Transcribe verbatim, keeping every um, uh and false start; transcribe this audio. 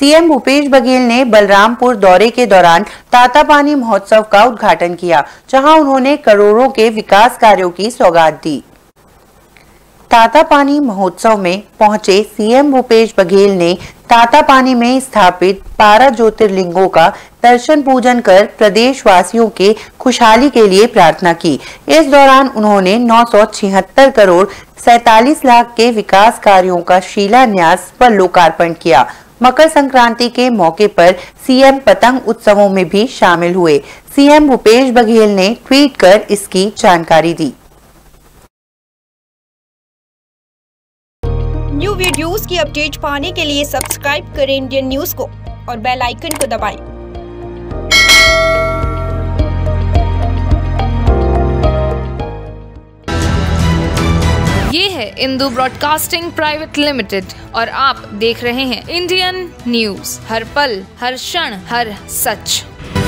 CM Bhupesh Baghel ने बलरामपुर दौरे के दौरान तातापानी महोत्सव का उद्घाटन किया, जहां उन्होंने करोड़ों के विकास कार्यों की सौगात दी। तातापानी महोत्सव में पहुंचे सीएम भूपेश बघेल ने तातापानी में स्थापित बारह ज्योतिर्लिंगों का दर्शन पूजन कर प्रदेशवासियों के खुशहाली के लिए प्रार्थना की। इस दौरान उन्होंने नौ सौ छिहत्तर करोड़ सैंतालीस लाख के विकास कार्यों का शिलान्यास व लोकार्पण किया। मकर संक्रांति के मौके पर सीएम पतंग उत्सवों में भी शामिल हुए। सीएम भूपेश बघेल ने ट्वीट कर इसकी जानकारी दी। न्यू वीडियोस की अपडेट पाने के लिए सब्सक्राइब करें इंडियन न्यूज़ को और बेल आइकन को दबाएं। ये है इंदु ब्रॉडकास्टिंग प्राइवेट लिमिटेड और आप देख रहे हैं इंडियन न्यूज़, हर पल हर क्षण हर सच।